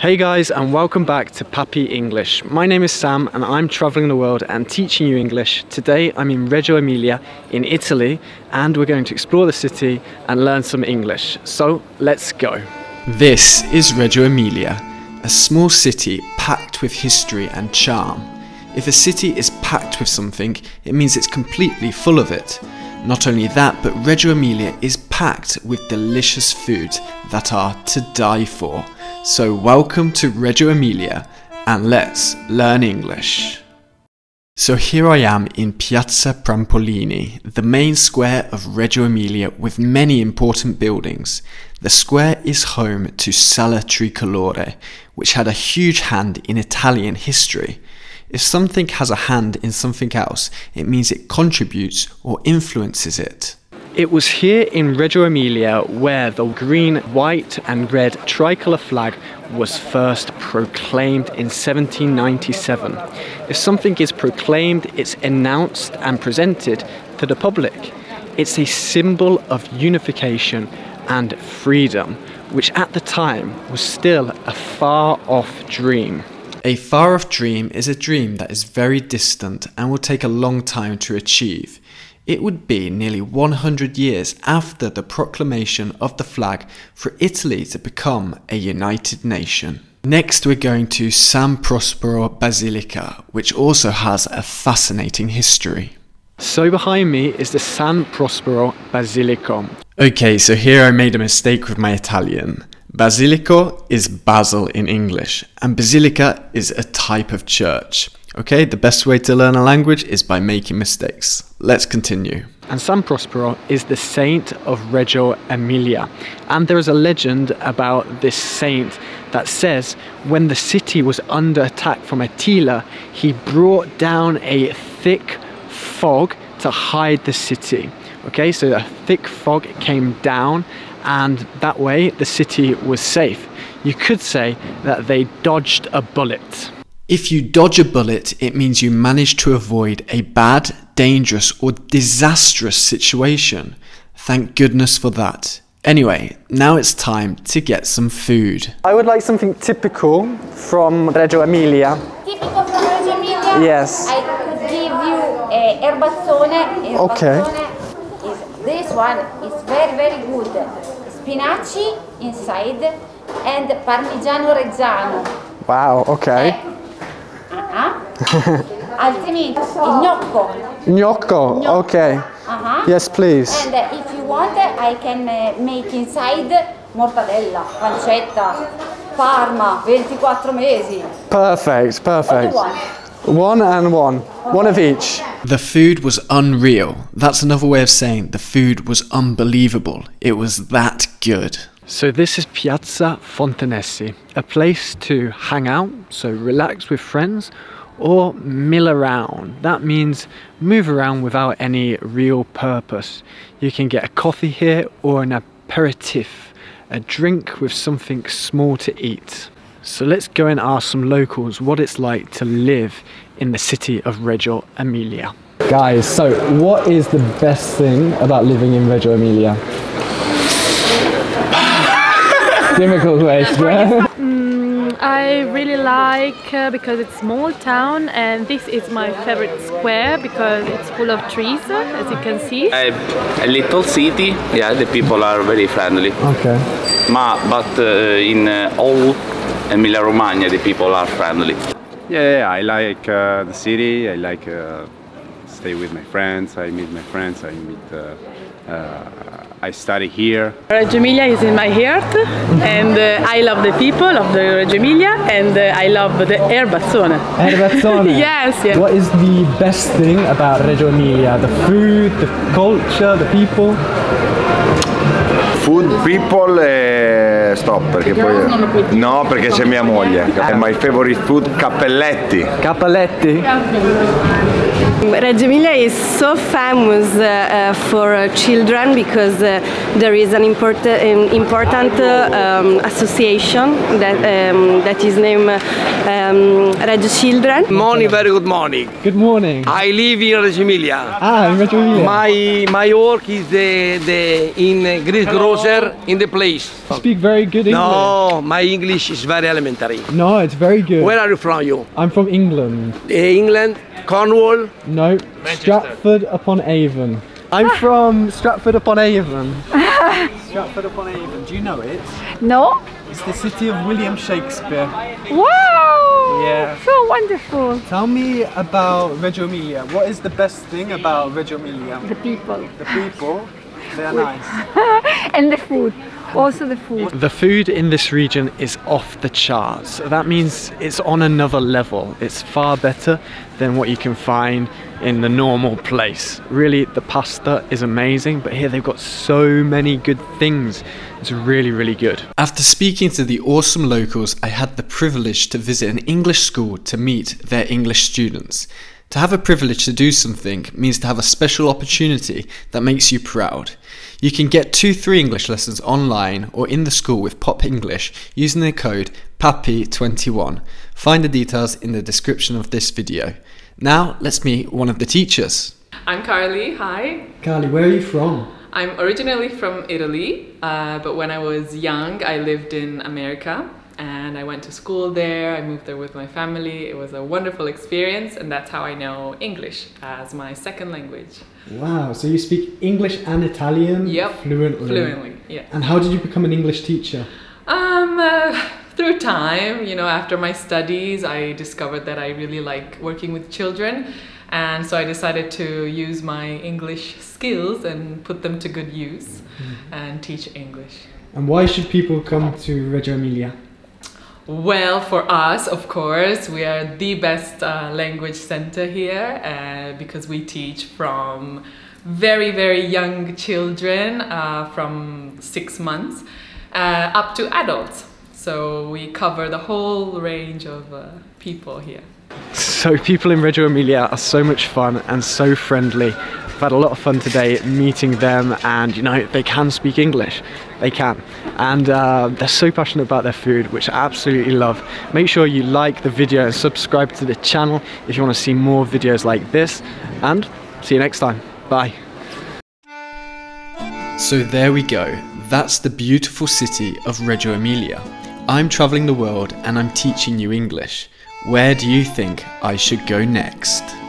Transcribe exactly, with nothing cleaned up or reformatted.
Hey guys, and welcome back to Papi English. My name is Sam and I'm traveling the world and teaching you English. Today I'm in Reggio Emilia in Italy and we're going to explore the city and learn some English. So let's go. This is Reggio Emilia, a small city packed with history and charm. If a city is packed with something, it means it's completely full of it. Not only that, but Reggio Emilia is packed with delicious foods that are to die for. So welcome to Reggio Emilia and let's learn English. So here I am in Piazza Prampolini, the main square of Reggio Emilia with many important buildings. The square is home to Sala Tricolore, which had a huge hand in Italian history. If something has a hand in something else, it means it contributes or influences it. It was here in Reggio Emilia where the green, white and red tricolour flag was first proclaimed in seventeen ninety-seven. If something is proclaimed, it's announced and presented to the public. It's a symbol of unification and freedom, which at the time was still a far-off dream. A far-off dream is a dream that is very distant and will take a long time to achieve. It would be nearly one hundred years after the proclamation of the flag for Italy to become a united nation. Next we're going to San Prospero Basilica, which also has a fascinating history. So behind me is the San Prospero Basilica. Okay, so here I made a mistake with my Italian. Basilico is basil in English, and basilica is a type of church. Okay, the best way to learn a language is by making mistakes. Let's continue. And San Prospero is the saint of Reggio Emilia. And there is a legend about this saint that says when the city was under attack from Attila, he brought down a thick fog to hide the city. Okay, so a thick fog came down and that way the city was safe. You could say that they dodged a bullet. If you dodge a bullet, it means you managed to avoid a bad, dangerous or disastrous situation. Thank goodness for that. Anyway, now it's time to get some food. I would like something typical from Reggio Emilia. Typical from Reggio Emilia? Yes. I could give you uh, erbazzone. erbazzone. Okay. Is, this one is very, very good. Spinaci inside and parmigiano reggiano. Wow, okay. Uh, Altrimenti, gnocco. Gnocco, gnocco. Okay. Uh-huh. Yes, please. And uh, if you want, I can uh, make inside mortadella, pancetta, Parma, twenty-four mesi. Perfect, perfect. One and one. Okay. One of each. The food was unreal. That's another way of saying the food was unbelievable. It was that good. So this is Piazza Fontanessi, a place to hang out, so relax with friends, or mill around. That means move around without any real purpose. You can get a coffee here or an aperitif, a drink with something small to eat. So let's go and ask some locals what it's like to live in the city of Reggio Emilia. Guys, so what is the best thing about living in Reggio Emilia? Difficult question. mm, I really like uh, because it's a small town and this is my favorite square because it's full of trees, as you can see. A, a little city, yeah, the people are very friendly. Okay. Ma, but uh, in uh, all Emilia Romagna the people are friendly. Yeah, yeah, I like uh, the city, I like uh, stay with my friends, I meet my friends, I meet... Uh, uh, I study here. Reggio Emilia is in my heart and uh, I love the people of the Reggio Emilia and uh, I love the erbazzone. Erbazzone? Yes, yes. What is the best thing about Reggio Emilia? The food, the culture, the people? Food, people e eh, stop perché poi no perché c'è mia moglie. And my favorite food, cappelletti. Cappelletti? Reggio Emilia is so famous uh, uh, for uh, children because uh, there is an important, um, important uh, um, association that um, that is named um, Reggio Children. Good morning, very good morning. Good morning. I live in Reggio Emilia. Ah, in Reggio Emilia. My my work is the the in Greece grocer in the place. You speak very good English. No, my English is very elementary. No, it's very good. Where are you from? You? I'm from England. Uh, England. Cornwall? No, Stratford-upon-Avon. I'm from Stratford-upon-Avon. Stratford-upon-Avon, do you know it? No. It's the city of William Shakespeare. Wow! Yeah. So wonderful. Tell me about Reggio Emilia. What is the best thing about Reggio Emilia? The people. The people? They are nice. And the food. Also the food. The food in this region is off the charts. That means it's on another level. It's far better than what you can find in the normal place. Really, the pasta is amazing, but here they've got so many good things. It's really, really good. After speaking to the awesome locals, I had the privilege to visit an English school to meet their English students. To have a privilege to do something means to have a special opportunity that makes you proud. You can get two free English lessons online or in the school with Pop English using the code P A P I twenty-one. Find the details in the description of this video. Now let's meet one of the teachers. I'm Carly, hi. Carly, where are you from? I'm originally from Italy, uh, but when I was young I lived in America. And I went to school there, I moved there with my family. It was a wonderful experience, and that's how I know English as my second language. Wow, so you speak English and Italian? Yep, fluently. Fluently, yeah. And how did you become an English teacher? Um, uh, through time, you know, after my studies, I discovered that I really like working with children. And so I decided to use my English skills and put them to good use mm-hmm. and teach English. And why should people come to Reggio Emilia? Well, for us, of course, we are the best uh, language center here uh, because we teach from very, very young children uh, from six months uh, up to adults. So we cover the whole range of uh, people here. So people in Reggio Emilia are so much fun and so friendly. I've had a lot of fun today meeting them, and you know, they can speak English, they can, and uh, they're so passionate about their food, which I absolutely love. Make sure you like the video and subscribe to the channel if you want to see more videos like this, and see you next time, bye. So there we go, that's the beautiful city of Reggio Emilia. I'm travelling the world and I'm teaching you English. Where do you think I should go next?